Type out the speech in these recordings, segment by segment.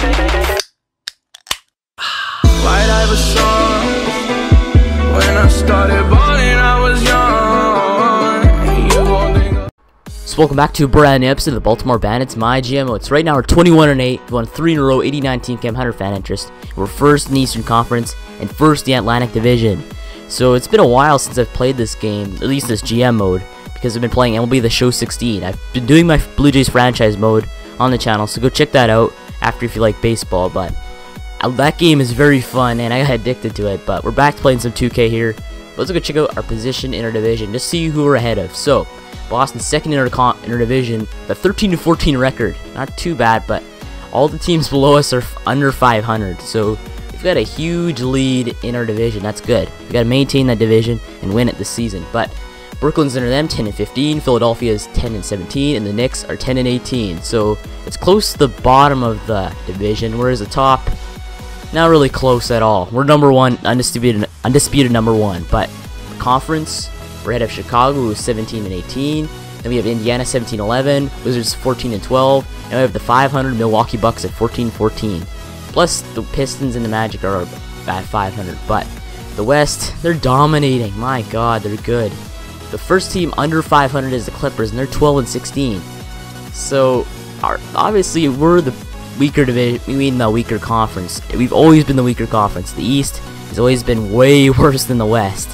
So welcome back to a brand new episode of the Baltimore Bandits, my GM. It's right now we're 21-8, we won 3 in a row, 89 team camp, 100 fan interest. We're first in the Eastern Conference and first in the Atlantic Division. So it's been a while since I've played this game, at least this GM mode, because I've been playing MLB The Show 16. I've been doing my Blue Jays franchise mode on the channel, so go check that out after if you like baseball. But that game is very fun and I got addicted to it, but we're back to playing some 2K here. Let's go check out our position in our division, just see who we're ahead of. So Boston's second in our division, the 13-14 record, not too bad, but all the teams below us are under 500, so we've got a huge lead in our division. That's good. We've got to maintain that division and win it this season. But Brooklyn's under them, 10-15, Philadelphia's 10-17, and the Knicks are 10-18, so it's close to the bottom of the division, whereas the top, not really close at all. We're number one, undisputed number one, but conference, we're ahead of Chicago, who's 17-18. Then we have Indiana, 17-11. Wizards, 14-12. And we have the 500 Milwaukee Bucks at 14-14. Plus, the Pistons and the Magic are at 500. But the West, they're dominating. My God, they're good. The first team under 500 is the Clippers, and they're 12-16. So, obviously, we're the weaker division. We mean the weaker conference. We've always been the weaker conference. The East has always been way worse than the West.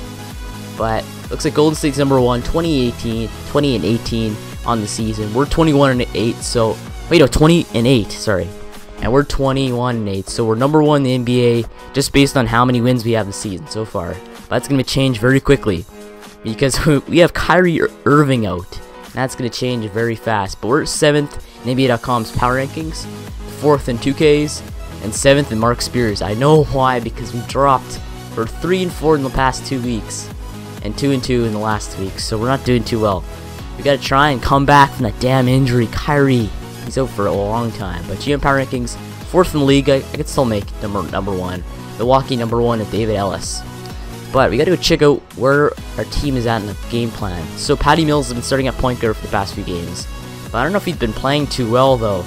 But looks like Golden State's number one, 20-18 on the season. We're 21-8, so wait, no, 20-8, sorry. And we're 21-8, so we're number one in the NBA just based on how many wins we have this season so far. But that's gonna change very quickly because we have Kyrie Irving out. And that's gonna change very fast. But we're seventh in NBA.com's power rankings, fourth in 2Ks, and seventh in Mark Spears. I know why, because we dropped. We're 3-4 in the past 2 weeks. And 2-2 in the last week, so we're not doing too well. We gotta try and come back from that damn injury. Kyrie, he's out for a long time. But GM power rankings, fourth in the league. I could still make number one. Milwaukee number one at David Ellis. But we gotta go check out where our team is at in the game plan. So Patty Mills has been starting at point guard for the past few games, but I don't know if he's been playing too well though.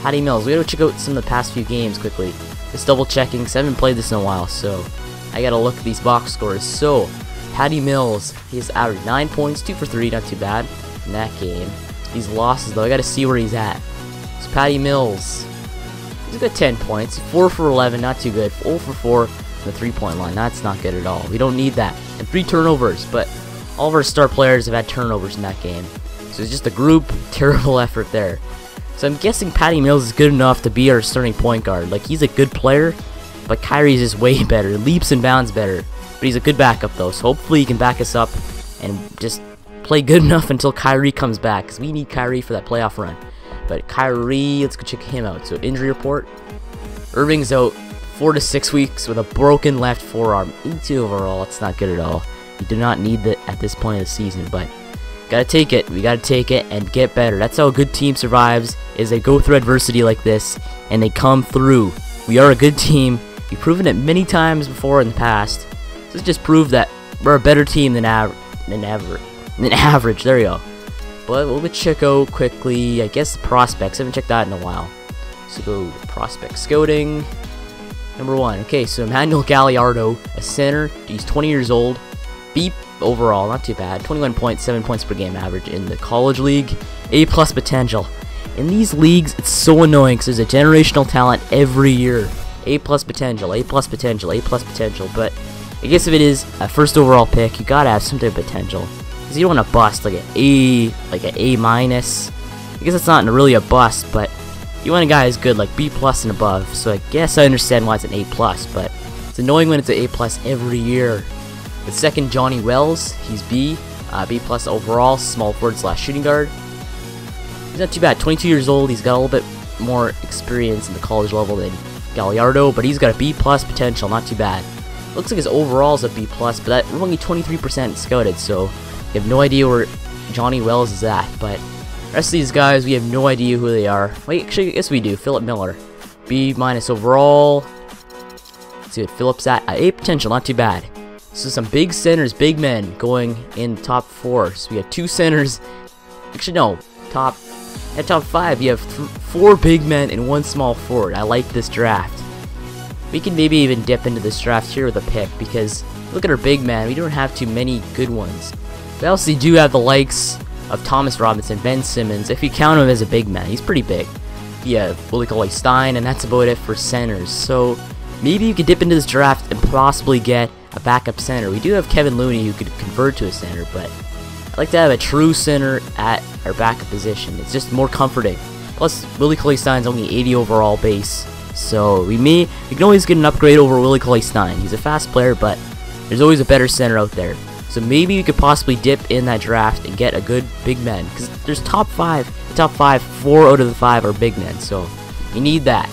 Patty Mills, we gotta go check out some of the past few games quickly. Just double checking, because I haven't played this in a while, so I gotta look at these box scores. So Patty Mills, he's averaged 9 points, 2 for 3, not too bad in that game. These losses though, I gotta see where he's at. So Patty Mills, he's got 10 points, 4 for 11, not too good, 0 for 4 on the 3-point line, that's not good at all. We don't need that. And 3 turnovers, but all of our star players have had turnovers in that game. So it's just a group, terrible effort there. So I'm guessing Patty Mills is good enough to be our starting point guard. Like, he's a good player, but Kyrie's just way better, leaps and bounds better. But he's a good backup though, so hopefully he can back us up and just play good enough until Kyrie comes back, because we need Kyrie for that playoff run. But Kyrie, let's go check him out. So injury report, Irving's out 4 to 6 weeks with a broken left forearm. 82 overall, that's not good at all. We do not need that at this point of the season, but gotta take it. We gotta take it and get better. That's how a good team survives, is they go through adversity like this and they come through. We are a good team. We've proven it many times before in the past. This just proved that we're a better team than average. There you go. But we'll check out quickly, I guess, the prospects. I haven't checked that in a while. So go to prospect scouting. Number one. Okay, so Emmanuel Gagliardo, a center. He's 20 years old. B overall, not too bad. 21.7 points per game average in the college league. A plus potential. In these leagues, it's so annoying because there's a generational talent every year. A plus potential. A plus potential. A plus potential. But I guess if it is a first overall pick, you gotta have some type of potential, because you don't want to bust like an A, like an A minus. I guess it's not really a bust, but you want a guy who's good, like B plus and above. So I guess I understand why it's an A plus, but it's annoying when it's an A plus every year. The second, Johnny Wells, he's B plus overall, small forward slash shooting guard. He's not too bad. 22 years old. He's got a little bit more experience in the college level than Gagliardo, but he's got a B plus potential. Not too bad. Looks like his overall's a B+, but that, we're only 23% scouted, so we have no idea where Johnny Wells is at. But the rest of these guys, we have no idea who they are. Wait, actually, I guess we do. Phillip Miller, B- overall. Let's see what Phillip's at. A potential, not too bad. So some big centers, big men going in the top 4. So we have 2 centers. Actually, no, top At top 5, you have 4 big men and 1 small forward. I like this draft. We can maybe even dip into this draft here with a pick, because look at our big man, we don't have too many good ones. We also do have the likes of Thomas Robinson, Ben Simmons, if you count him as a big man, he's pretty big. Yeah, Willie Cauley-Stein, and that's about it for centers. So maybe you could dip into this draft and possibly get a backup center. We do have Kevin Looney who could convert to a center, but I'd like to have a true center at our backup position. It's just more comforting. Plus, Willie Cauley-Stein's only 80 overall base, so we can always get an upgrade over Willie Cauley-Stein. He's a fast player, but there's always a better center out there. So maybe you could possibly dip in that draft and get a good big man, because there's top 5. The top 5, 4 out of the 5 are big men, so you need that.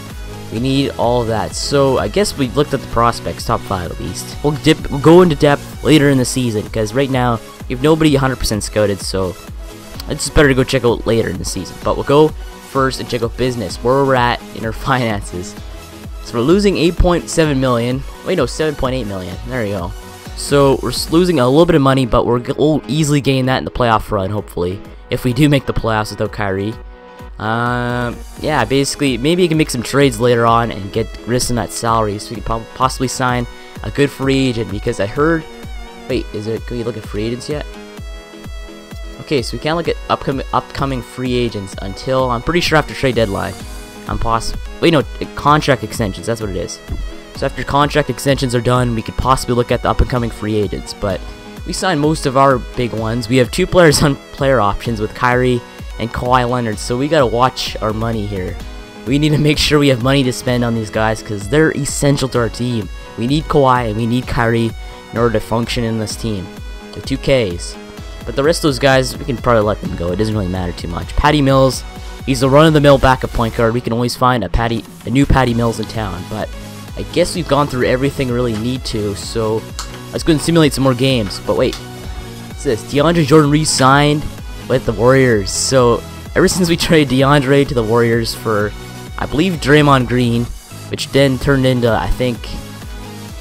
We need all that. So I guess we've looked at the prospects, top 5 at least. We'll go into depth later in the season, because right now you have nobody 100% scouted, so it's better to go check out later in the season. But we'll go first and check out business, where we're at in our finances. So we're losing 8.7 million. Wait, no, 7.8 million. There we go. So we're losing a little bit of money, but we'll easily gain that in the playoff run, hopefully, if we do make the playoffs without Kyrie. Yeah, basically, maybe you can make some trades later on and get rid of some of that salary, so we can possibly sign a good free agent, because I heard... Wait, can we look at free agents yet? Okay, so we can't look at upcoming free agents until, I'm pretty sure, after trade deadline. Wait, no, contract extensions, that's what it is. So after contract extensions are done, we could possibly look at the up-and-coming free agents, but we signed most of our big ones. We have 2 players on player options with Kyrie and Kawhi Leonard, so we gotta watch our money here. We need to make sure we have money to spend on these guys, because they're essential to our team. We need Kawhi and we need Kyrie in order to function in this team. The 2Ks. But the rest of those guys, we can probably let them go. It doesn't really matter too much. Patty Mills, he's the run-of-the-mill backup point guard. We can always find a new Patty Mills in town, but I guess we've gone through everything we really need to, so let's go and simulate some more games. But wait, what's this? DeAndre Jordan re-signed with the Warriors. So ever since we traded DeAndre to the Warriors for, I believe, Draymond Green, which then turned into, I think,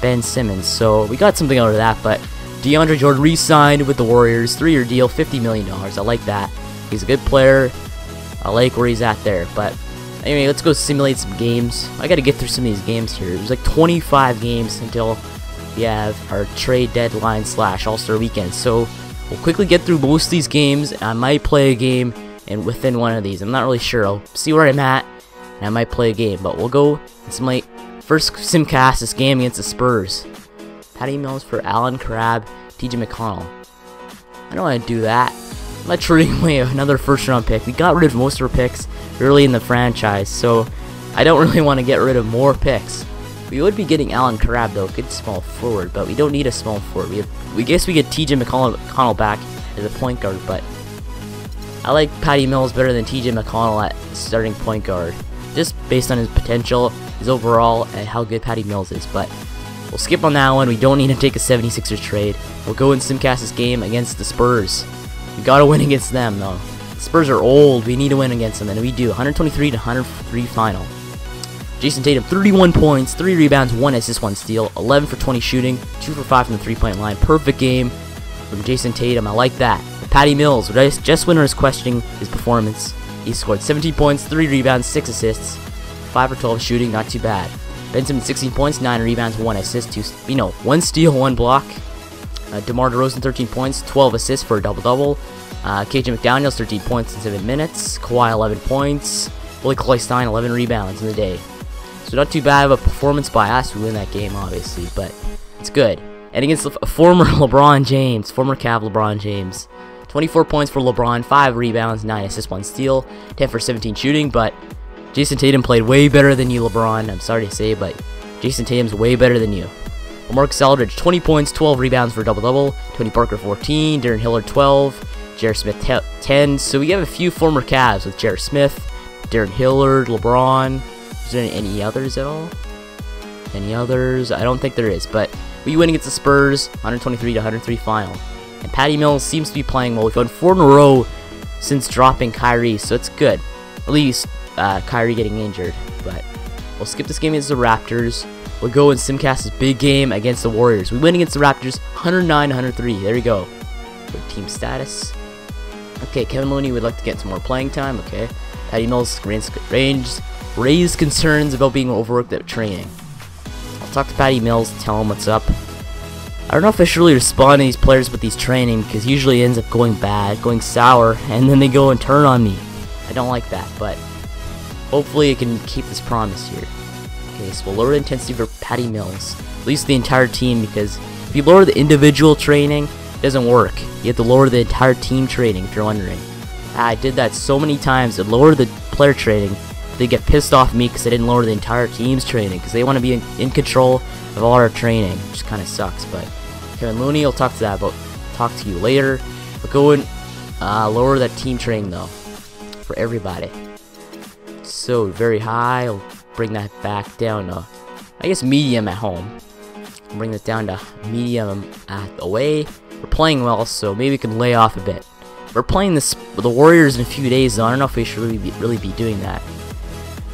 Ben Simmons, so we got something out of that. But DeAndre Jordan re-signed with the Warriors, 3-year deal, $50 million. I like that. He's a good player. I like where he's at there. But anyway, let's go simulate some games. I gotta get through some of these games here. There's like 25 games until we have our trade deadline / All-Star weekend. So we'll quickly get through most of these games, and I might play a game and within one of these. I'm not really sure. I'll see where I'm at, and I might play a game. But we'll go and simulate. First simcast, this game against the Spurs. Patty Mills for Allen Crabbe, TJ McConnell. I don't want to do that. I'm not trading away another first-round pick. We got rid of most of our picks early in the franchise, so I don't really want to get rid of more picks. We would be getting Allen Crabbe, though, good small forward, but we don't need a small forward. We guess we get TJ McConnell back as a point guard, but I like Patty Mills better than TJ McConnell at starting point guard, just based on his potential, his overall, and how good Patty Mills is. But we'll skip on that one. We don't need to take a 76ers trade. We'll go in simcast this game against the Spurs. We gotta win against them, though. The Spurs are old. We need to win against them, and we do. 123-103 final. Jayson Tatum, 31 points, 3 rebounds, 1 assist, 1 steal, 11 for 20 shooting, 2 for 5 from the 3-point line. Perfect game from Jayson Tatum. I like that. But Patty Mills, just winner is questioning his performance. He scored 17 points, 3 rebounds, 6 assists, 5 for 12 shooting, not too bad. Ben Simmons, 16 points, 9 rebounds, 1 assist, 1 steal, 1 block. DeMar DeRozan, 13 points, 12 assists for a double-double. KJ McDaniels, 13 points in 7 minutes. Kawhi, 11 points. Willie Cauley-Stein, 11 rebounds in the day. So not too bad of a performance by us. We win that game, obviously, but it's good. And against former Cav LeBron James. 24 points for LeBron, 5 rebounds, 9 assists, 1 steal, 10 for 17 shooting, but Jayson Tatum played way better than you, LeBron. I'm sorry to say, but Jayson Tatum's way better than you. Marc Gasol, 20 points, 12 rebounds for a double-double, Tony Parker, 14, Darren Hilliard, 12, Jared Smith, 10, so we have a few former Cavs with Jared Smith, Darren Hilliard, LeBron. Is there any others at all? Any others? I don't think there is, but we win against the Spurs, 123-103 final. And Patty Mills seems to be playing well. We've gone 4 in a row since dropping Kyrie, so it's good. At least Kyrie getting injured. But we'll skip this game against the Raptors. We'll go in Simcast's big game against the Warriors. We win against the Raptors, 109-103. There you go. Good team status. Okay, Kevin Looney would like to get some more playing time. Okay. Patty Mills raised concerns about being overworked at training. I'll talk to Patty Mills, tell him what's up. I don't know if I should really respond to these players with these training, because usually it ends up going bad, going sour, and then they go and turn on me. I don't like that, but hopefully I can keep this promise here. Okay, so we'll lower the intensity for Patty Mills, at least the entire team, because if you lower the individual training, it doesn't work. You have to lower the entire team training, if you're wondering. I did that so many times, I lowered the player training, they get pissed off me because I didn't lower the entire team's training, because they want to be in control of all our training, which kind of sucks. But Kevin Looney, I'll talk to that about, talk to you later. But go and lower that team training though, for everybody. So very high, I'll bring that back down to, I guess, medium at home. I'll bring this down to medium at away. We're playing well, so maybe we can lay off a bit. We're playing this the Warriors in a few days, though. I don't know if we should really be doing that.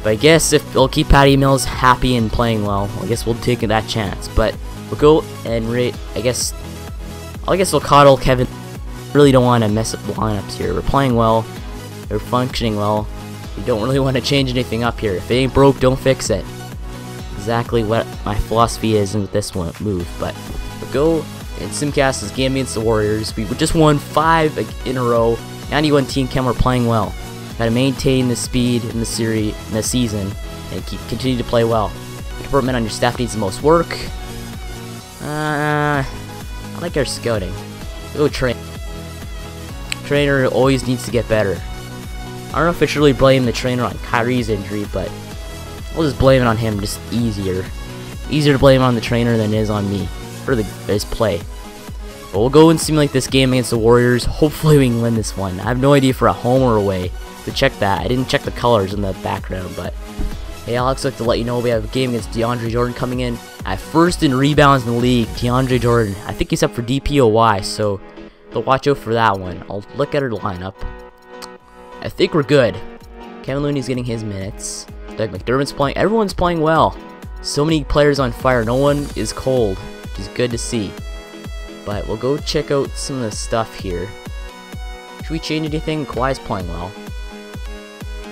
But I guess if we'll keep Patty Mills happy and playing well, I guess we'll take that chance. But we'll go and rate, I guess we'll coddle Kevin. Really don't want to mess up the lineups here. We're playing well. We're functioning well. We don't really want to change anything up here. If it ain't broke, don't fix it. Exactly what my philosophy is with this one move. But we'll go and simcast this game against the Warriors. We just won 5 in a row. 91 team chem, we're playing well. Gotta maintain the speed in the series, in the season, and continue to play well. The department on your staff needs the most work. I like our scouting. Go trainer always needs to get better. I don't know if I should really blame the trainer on Kyrie's injury, but I'll just blame it on him. Just easier to blame on the trainer than it is on me for his play. But we'll go and simulate this game against the Warriors. Hopefully we can win this one. I have no idea if we're at home or away. To check that, I didn't check the colors in the background, but hey, Alex, like to let you know we have a game against DeAndre Jordan coming in at first in rebounds in the league. DeAndre Jordan, I think he's up for DPOY, so they'll watch out for that one. I'll look at our lineup. I think we're good. Kevin Looney's getting his minutes. Doug McDermott's playing. Everyone's playing well. So many players on fire. No one is cold, which is good to see. But we'll go check out some of the stuff here. Should we change anything? Kawhi's playing well.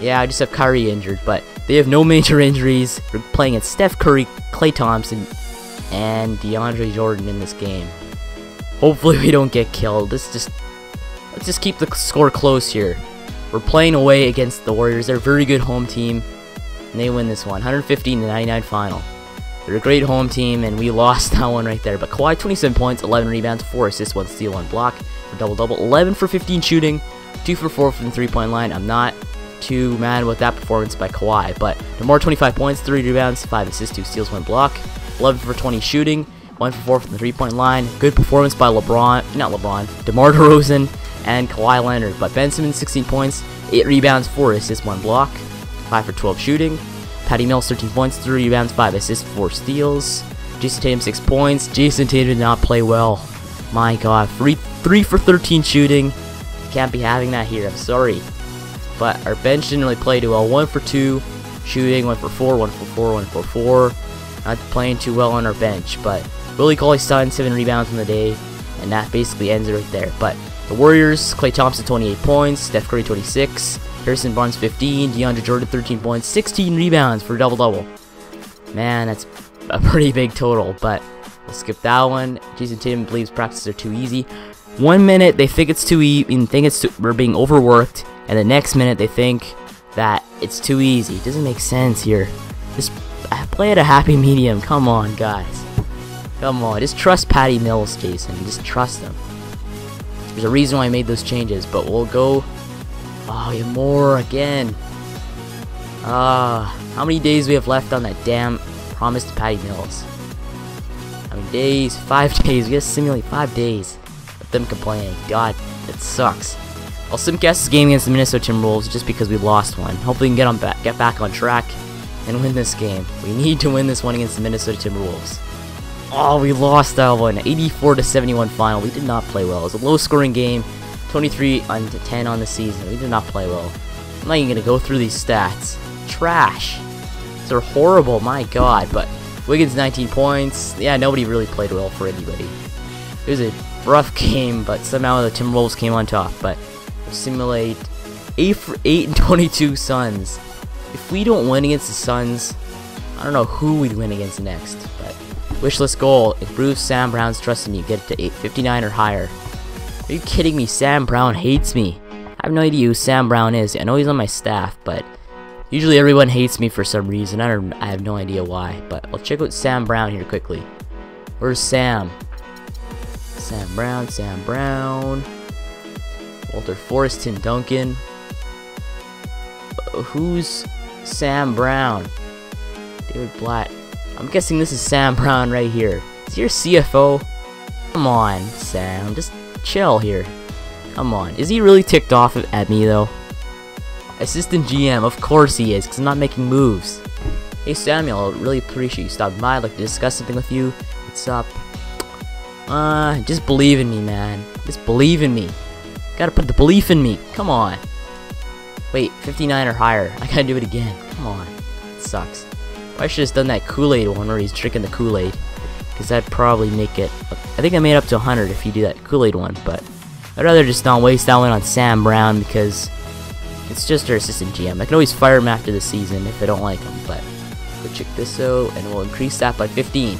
Yeah, I just have Kyrie injured, but they have no major injuries. We're playing at Steph Curry, Klay Thompson, and DeAndre Jordan in this game. Hopefully we don't get killed. Let's just keep the score close here. We're playing away against the Warriors. They're a very good home team, and they win this one, 115-99 final. They're a great home team, and we lost that one right there. But Kawhi, 27 points, 11 rebounds, 4 assists, 1 steal, 1 block for double-double, 11 for 15 shooting, 2 for 4 from the three-point line. I'm not too mad with that performance by Kawhi, but DeMar, 25 points, 3 rebounds, 5 assists, 2 steals, 1 block, 11 for 20 shooting, 1 for 4 from the three-point line. Good performance by DeMar DeRozan and Kawhi Leonard. But Ben Simmons, 16 points, 8 rebounds, 4 assists, 1 block, 5 for 12 shooting. Patty Mills, 13 points, 3 rebounds, 5 assists, 4 steals. Jayson Tatum, 6 points. Jayson Tatum did not play well. My god, 3 for 13 shooting. Can't be having that here, I'm sorry. But our bench didn't really play too well. 1 for 2 shooting, 1 for 4, 1 for 4, 1 for 4. Not playing too well on our bench, but Willie Cauley-Stein, 7 rebounds in the day, and that basically ends it right there. But the Warriors, Klay Thompson, 28 points, Steph Curry, 26, Harrison Barnes, 15, DeAndre Jordan, 13 points, 16 rebounds for double-double. Man, that's a pretty big total, but we'll skip that one. Jayson Tatum believes practices are too easy. 1 minute, they think it's too easy, and we're being overworked. And the next minute, they think that it's too easy. It doesn't make sense here. Just play at a happy medium. Come on, guys. Come on. Just trust Patty Mills, Jason. Just trust him. There's a reason why I made those changes, but we'll go... Oh, yeah, more again. How many days do we have left on that damn promise to Patty Mills? How many days? 5 days. We gotta simulate 5 days with them complaining. God, that sucks. I'll simcast this game against the Minnesota Timberwolves just because we lost one. Hopefully we can get back on track and win this game. We need to win this one against the Minnesota Timberwolves. Oh, we lost that one. 84-71 final. We did not play well. It was a low-scoring game. 23-10 on the season. We did not play well. I'm not even going to go through these stats. Trash. They're horrible, my god. But Wiggins, 19 points. Yeah, nobody really played well for anybody. It was a rough game, but somehow the Timberwolves came on top. But simulate 8 for 8 and 22 Suns. If we don't win against the Suns, I don't know who we'd win against next. But wishlist goal, improve Sam Brown's trust in you, get it to 859 or higher. Are you kidding me? Sam Brown hates me. I have no idea who Sam Brown is. I know he's on my staff, but usually everyone hates me for some reason. I have no idea why, but I'll check out Sam Brown here quickly. Where's Sam? Sam Brown, Sam Brown. Walter Forrest, Tim Duncan. Who's Sam Brown? David Blatt. I'm guessing this is Sam Brown right here. Is he your CFO? Come on, Sam. Just chill here. Come on. Is he really ticked off at me, though? Assistant GM. Of course he is, because I'm not making moves. Hey, Samuel. I really appreciate you stopping by. I'd like to discuss something with you. What's up? Just believe in me, man. Just believe in me. Gotta put the belief in me. Come on. Wait, 59 or higher. I gotta do it again. Come on. It sucks. I should have done that Kool-Aid one where he's drinking the Kool-Aid, because that'd probably make it... I think I made up to 100 if you do that Kool-Aid one, but I'd rather just not waste that one on Sam Brown, because it's just our assistant GM. I can always fire him after the season if I don't like him, but we'll check this out, and we'll increase that by 15.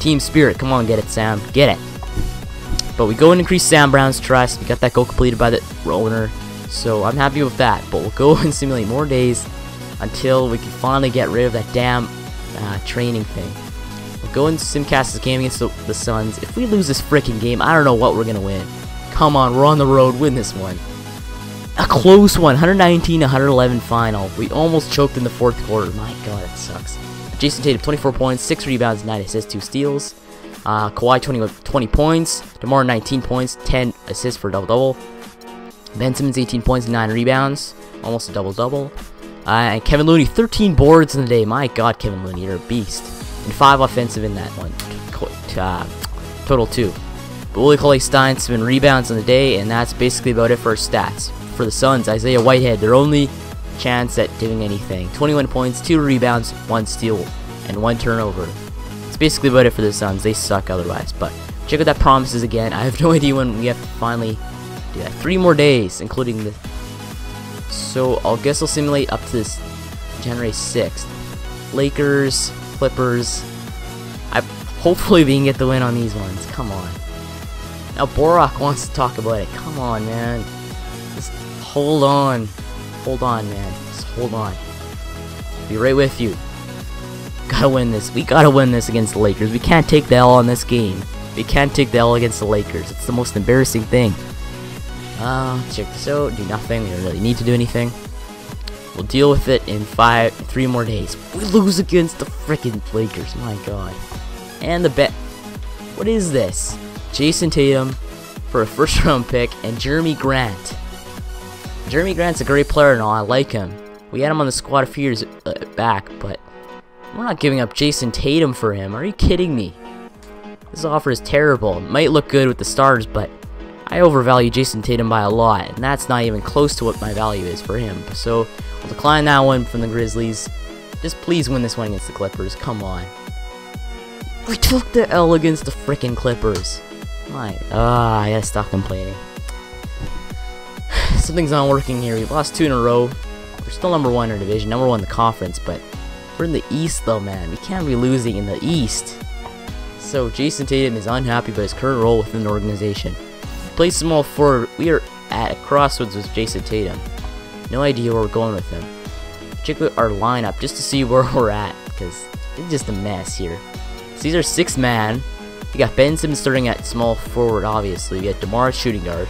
Team spirit. Come on, get it, Sam. Get it. But we go and increase Sam Brown's trust. We got that goal completed by the owner, so I'm happy with that. But we'll go and simulate more days until we can finally get rid of that damn training thing. We'll go and simcast this game against the Suns. If we lose this freaking game, I don't know what we're going to win. Come on, we're on the road. Win this one. A close one. 119-111 final. We almost choked in the fourth quarter. My god, that sucks. Jayson Tatum, 24 points, 6 rebounds, 9 assists, 2 steals. Kawhi, 20 points. DeMar, 19 points, 10 assists for a double-double. Ben Simmons, 18 points, 9 rebounds. Almost a double-double. And Kevin Looney, 13 boards in the day. My god, Kevin Looney, you're a beast. And 5 offensive in that one. Total 2. But Willie Cauley-Stein, 7 rebounds in the day, and that's basically about it for our stats. For the Suns, Isaiah Whitehead, their only chance at doing anything. 21 points, 2 rebounds, 1 steal, and 1 turnover. It's basically about it for the Suns. They suck otherwise, but check out that promises again. I have no idea when we have to finally do that. 3 more days, including the... So, I guess I'll simulate up to this January 6th. Lakers, Clippers. Hopefully we can get the win on these ones. Come on. Now, Borak wants to talk about it. Come on, man. Just hold on. Hold on, man. Just hold on. I'll be right with you. Gotta win this. We gotta win this against the Lakers. We can't take the L on this game. We can't take the L against the Lakers. It's the most embarrassing thing. Check this out. Do nothing. We don't really need to do anything. We'll deal with it in 3 more days. We lose against the freaking Lakers. My god. And the bet. What is this? Jayson Tatum for a first-round pick and Jeremy Grant. Jeremy Grant's a great player and all, I like him. We had him on the squad a few years back, but we're not giving up Jayson Tatum for him. Are you kidding me? This offer is terrible. It might look good with the stars, but I overvalue Jayson Tatum by a lot, and that's not even close to what my value is for him. So, I'll decline that one from the Grizzlies. Just please win this one against the Clippers. Come on. We took the L against the frickin' Clippers. My, I gotta stop complaining. Something's not working here. We've lost 2 in a row. We're still #1 in our division, #1 in the conference, but we're in the East though, man. We can't be losing in the East. So Jayson Tatum is unhappy about his current role within the organization. He plays small forward. We are at a crossroads with Jayson Tatum. No idea where we're going with him. Check out our lineup just to see where we're at, because it's just a mess here. So these are 6 man. We got Ben Simmons starting at small forward, obviously. We got DeMar shooting guard.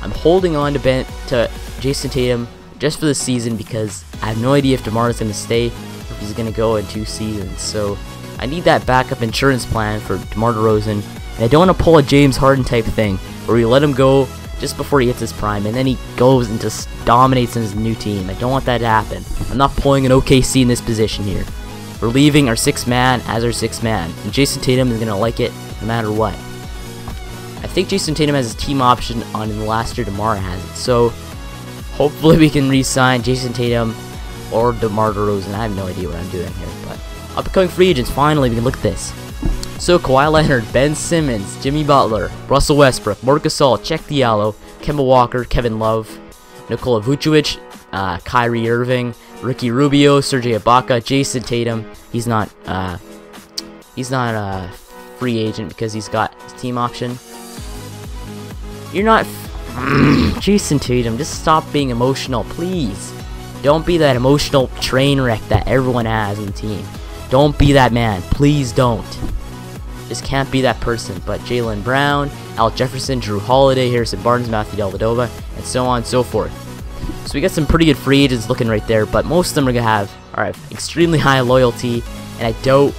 I'm holding on to Jayson Tatum just for the season because I have no idea if DeMar is going to stay or if he's going to go in 2 seasons. So I need that backup insurance plan for DeMar DeRozan. And I don't want to pull a James Harden type thing where we let him go just before he hits his prime and then he goes and just dominates in his new team. I don't want that to happen. I'm not pulling an OKC in this position here. We're leaving our 6th man as our 6th man. And Jayson Tatum is going to like it no matter what. I think Jayson Tatum has his team option on in the last year DeMar has it, so hopefully we can re-sign Jayson Tatum or DeMar DeRozan. I have no idea what I'm doing here, but upcoming free agents, finally we can look at this. So Kawhi Leonard, Ben Simmons, Jimmy Butler, Russell Westbrook, Marc Gasol, Check Diallo, Kemba Walker, Kevin Love, Nikola Vucevic, Kyrie Irving, Ricky Rubio, Serge Ibaka, Jayson Tatum. He's not a free agent because he's got his team option. You're not Jayson Tatum, just stop being emotional, please. Don't be that emotional train wreck that everyone has on the team. Don't be that man, please don't. Just can't be that person. But Jaylen Brown, Al Jefferson, Drew Holiday, Harrison Barnes, Matthew Dellavedova, and so on and so forth. So we got some pretty good free agents looking right there, but most of them are going to have extremely high loyalty, and I doubt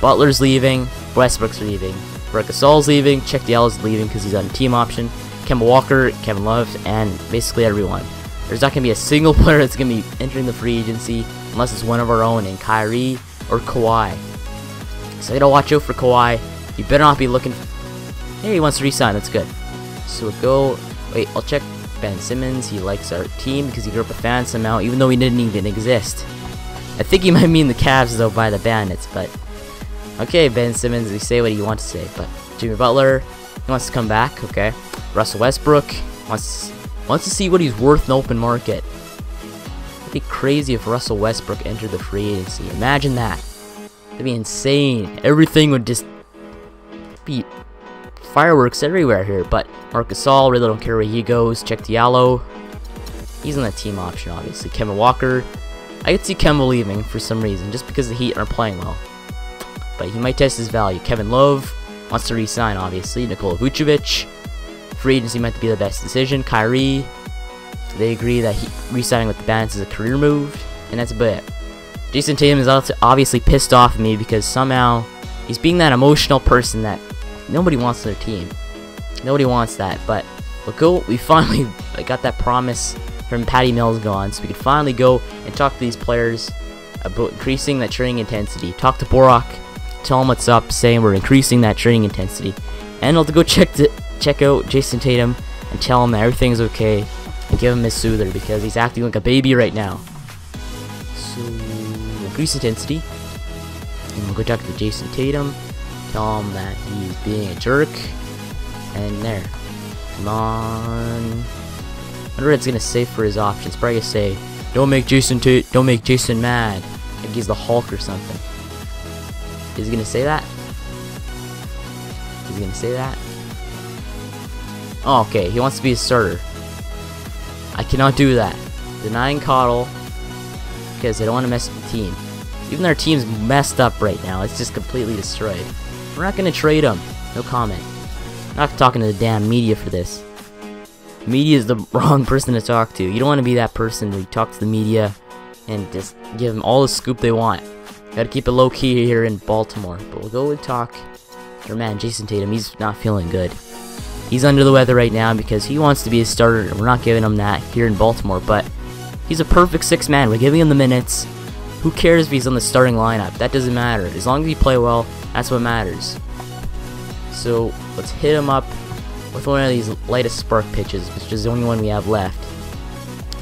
Butler's leaving, Westbrook's leaving, Marc Gasol's leaving, Check Diallo's leaving because he's on a team option, Kemba Walker, Kevin Love, and basically everyone. There's not going to be a single player that's going to be entering the free agency unless it's one of our own, and Kyrie or Kawhi. So I gotta watch out for Kawhi. You better not be looking. Hey, he wants to resign. That's good. So we'll go. Wait, I'll check Ben Simmons. He likes our team because he grew up a fan somehow, even though he didn't even exist. I think he might mean the Cavs though by the Bandits, but okay, Ben Simmons. We say what he wants to say, but Jimmy Butler, he wants to come back. Okay, Russell Westbrook wants to see what he's worth in the open market. It'd be crazy if Russell Westbrook entered the free agency. Imagine that. That'd be insane. Everything would just be fireworks everywhere here. But Marc Gasol, really don't care where he goes. Check Diallo. He's on that team option, obviously. Kemba Walker. I could see Kemba leaving for some reason, just because the Heat aren't playing well. But he might test his value. Kevin Love wants to re-sign, obviously. Nikola Vucevic. Free agency might be the best decision. Kyrie. They agree that re-signing with the Bandits is a career move. And that's about it. Jayson Tatum is obviously pissed off at me because somehow he's being that emotional person that nobody wants on their team. Nobody wants that, but we'll go. We finally got that promise from Patty Mills gone, so we can finally go and talk to these players about increasing that training intensity. Talk to Borak, tell him what's up, saying we're increasing that training intensity. And I'll have to go check out Jayson Tatum and tell him that everything's okay and give him his soother because he's acting like a baby right now. So increase intensity, and we'll go talk to Jayson Tatum, tell him that he's being a jerk, and there, come on. I wonder what it's gonna say for his options. Probably gonna say, don't make Jayson mad, like he's the Hulk or something. Is he gonna say that? Is he gonna say that? Oh, okay, he wants to be a starter. I cannot do that. Denying Coddle, because they don't want to mess with the team. Even their team's messed up right now. It's just completely destroyed. We're not going to trade him. No comment. I'm not talking to the damn media for this. Media is the wrong person to talk to. You don't want to be that person where you talk to the media and just give them all the scoop they want. Got to keep it low key here in Baltimore. But we'll go and talk to our man Jayson Tatum. He's not feeling good. He's under the weather right now because he wants to be a starter, and we're not giving him that here in Baltimore. But he's a perfect sixth man. We're giving him the minutes. Who cares if he's on the starting lineup? That doesn't matter. As long as you play well, that's what matters. So let's hit him up with one of these lightest spark pitches, which is the only one we have left.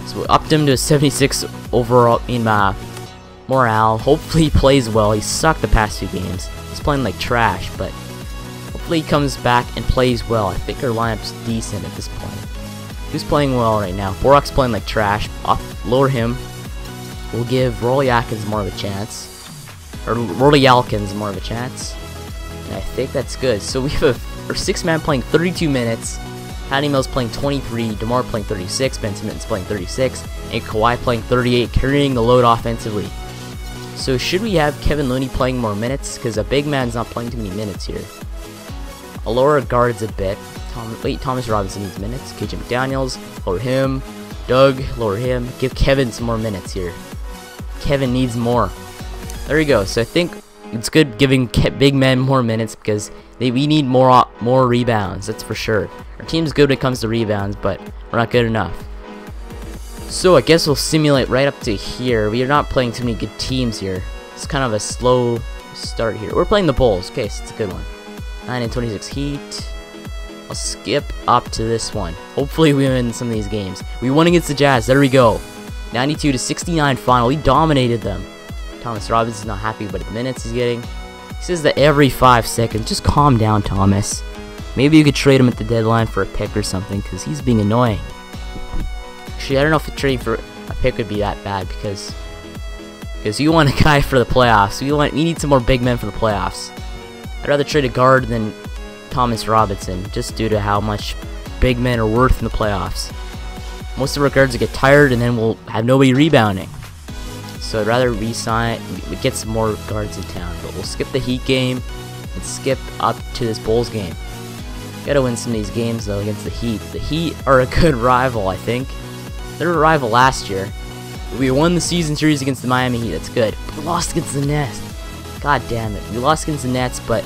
So we upped him to a 76 overall in morale. Hopefully he plays well. He sucked the past few games. He's playing like trash, but hopefully he comes back and plays well. I think our lineup's decent at this point. Who's playing well right now? Borak's playing like trash. Lower him. We'll give Rawle Alkins more of a chance. Or Rawle Alkins more of a chance. And I think that's good. So we have our sixth man playing 32 minutes. Patty Mills playing 23. DeMar playing 36. Ben Simmons playing 36. And Kawhi playing 38, carrying the load offensively. So should we have Kevin Looney playing more minutes? Because a big man's not playing too many minutes here. I'll lower our guards a bit. Thomas Robinson needs minutes. KJ McDaniels, lower him. Doug, lower him. Give Kevin some more minutes here. Kevin needs more. There you go. So I think it's good giving big men more minutes because we need more rebounds. That's for sure. Our team's good when it comes to rebounds, but we're not good enough. So I guess we'll simulate right up to here. We are not playing too many good teams here. It's kind of a slow start here. We're playing the Bulls. Okay, so it's a good one. 9-26 Heat. I'll skip up to this one. Hopefully we win some of these games. We won against the Jazz. There we go. 92-69 final. We dominated them. Thomas Robinson's not happy about the minutes he's getting. He says that every 5 seconds. Just calm down, Thomas. Maybe you could trade him at the deadline for a pick or something because he's being annoying. Actually, I don't know if trading for a pick would be that bad, because you want a guy for the playoffs. You need some more big men for the playoffs. I'd rather trade a guard than Thomas Robinson, just due to how much big men are worth in the playoffs. Most of our guards get tired, and then we'll have nobody rebounding. So I'd rather resign. We get some more guards in town, but we'll skip the Heat game and skip up to this Bulls game. Gotta win some of these games though against the Heat. The Heat are a good rival, I think. They're a rival last year. We won the season series against the Miami Heat. That's good. But we lost against the Nets. God damn it. We lost against the Nets, but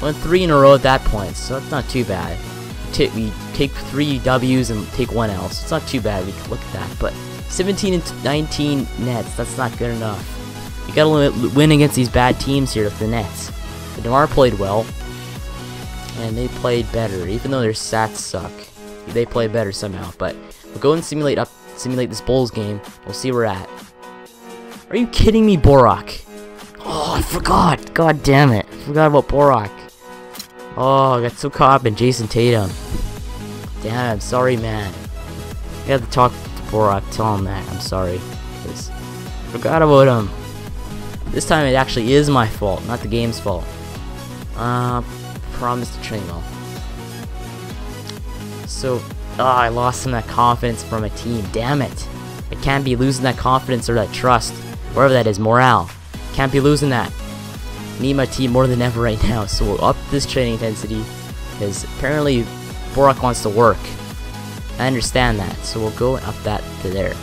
won 3 in a row at that point, so that's not too bad. We take 3 W's and take 1 L. So it's not too bad. We can look at that, but 17 and 19 Nets. That's not good enough. You gotta win against these bad teams here with the Nets. But DeMar played well, and they played better, even though their stats suck. They play better somehow. But we'll go and simulate this Bulls game. We'll see where we're at. Are you kidding me, Borak? Oh, I forgot. God damn it! I forgot about Borak. Oh, I got so caught up in Jayson Tatum. Damn, sorry, man. I got to talk to Borak, tell him that. I'm sorry. I forgot about him. This time it actually is my fault, not the game's fault. Promised to train well. So, I lost some of that confidence from a team. Damn it. I can't be losing that confidence or that trust. Wherever that is, morale. Can't be losing that. Need my team more than ever right now, so we'll up this training intensity, because apparently Borak wants to work. I understand that, so we'll go and up that to there.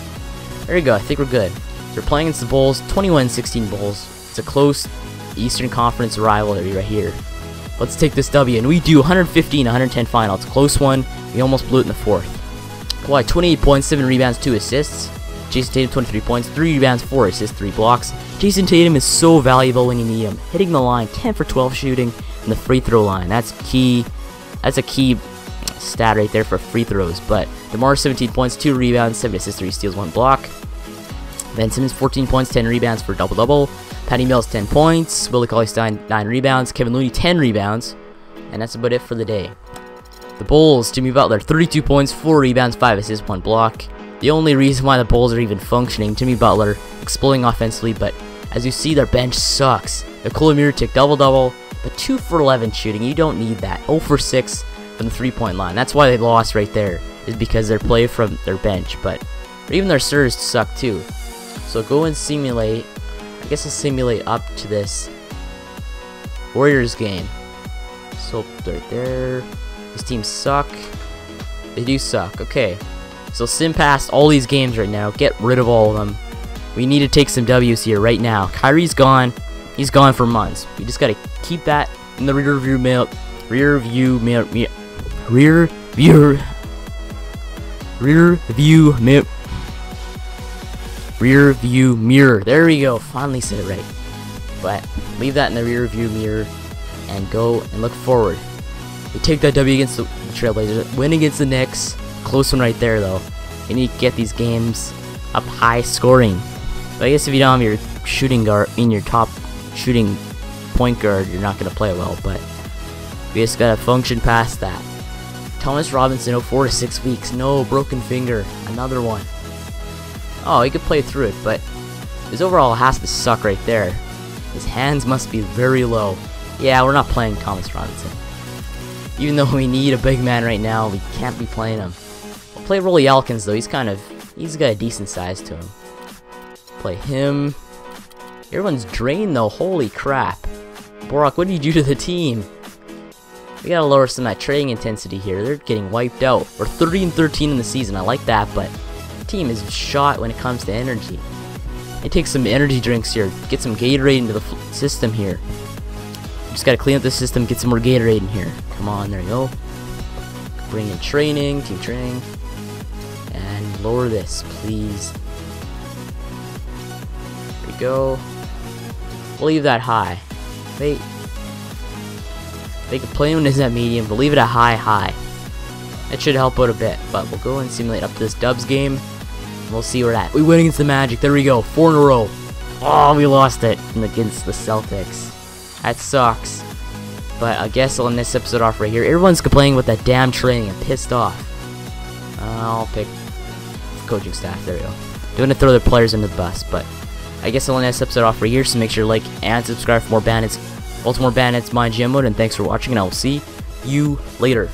There you go, I think we're good. They're playing against the Bulls, 21-16 Bulls. It's a close Eastern Conference rivalry right here. Let's take this W, and we do 115-110 final. It's a close one, we almost blew it in the fourth. Kawhi, 28 points, 7 rebounds, 2 assists. Jayson Tatum, 23 points, 3 rebounds, 4 assists, 3 blocks. Jayson Tatum is so valuable when you need him. Hitting the line, 10 for 12 shooting, and the free throw line. That's key. That's a key stat right there for free throws. But DeMar, 17 points, 2 rebounds, 7 assists, 3 steals, 1 block. Ben Simmons, 14 points, 10 rebounds for double-double. Patty Mills, 10 points. Willie Cauley-Stein, 9 rebounds. Kevin Looney, 10 rebounds. And that's about it for the day. The Bulls, Jimmy Butler, 32 points, 4 rebounds, 5 assists, 1 block. The only reason why the Bulls are even functioning, Jimmy Butler exploding offensively, but as you see, their bench sucks. Nikola Vucevic double-double, but 2 for 11 shooting. You don't need that. 0 for 6 from the three-point line. That's why they lost right there, is because their play from their bench, but even their serves suck too. So go and simulate. I guess I'll simulate up to this Warriors game. So right there. These teams suck. They do suck. Okay. So sim past all these games right now. Get rid of all of them. We need to take some W's here right now. Kyrie's gone. He's gone for months. We just gotta keep that in the rear view mirror. There we go. Finally said it right. But leave that in the rear view mirror and go and look forward. We take that W against the Trailblazers. Win against the Knicks. Close one right there, though. You need to get these games up high scoring. But I guess if you don't have your shooting guard in your top shooting point guard, you're not going to play well. But we just got to function past that. Thomas Robinson, 4 to 6 weeks. No, broken finger. Another one. Oh, he could play through it, but his overall has to suck right there. His hands must be very low. Yeah, we're not playing Thomas Robinson. Even though we need a big man right now, we can't be playing him. We'll play Rawle Alkins though. He's got a decent size to him. Play him. Everyone's drained though. Holy crap, Borak, what did you do to the team? We gotta lower some of that trading intensity here. They're getting wiped out. We're 30-13 in the season. I like that, but the team is shot when it comes to energy. It takes some energy drinks here. Get some Gatorade into the system here. Just gotta clean up the system, get some more Gatorade in here. Come on, there you go. Bring in training, team training. And lower this, please. There we go. We'll leave that high. They can play when it's at medium, but leave it at high. That should help out a bit, but we'll go and simulate up to this Dubs game. And we'll see where we're at. We win against the Magic, there we go, 4 in a row. Oh, we lost it against the Celtics. That sucks. But I guess I'll end this episode off right here. Everyone's complaining with that damn training. I'm pissed off. I'll pick coaching staff. There we go. Doing to throw their players into the bus, but I guess I'll end this episode off for here, so make sure to like and subscribe for more Bandits. Baltimore Bandits, my gym mode, and thanks for watching, and I will see you later.